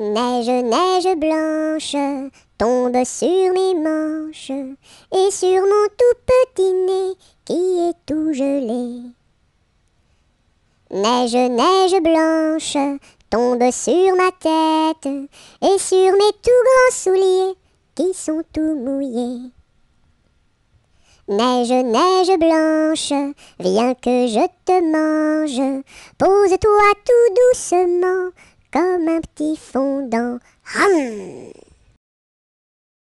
Neige, neige blanche, tombe sur mes manches et sur mon tout petit nez qui est tout gelé. Neige, neige blanche, tombe sur ma tête et sur mes tout grands souliers qui sont tout mouillés. Neige, neige blanche, viens que je te mange, pose-toi tout doucement comme un petit fondant. Hum!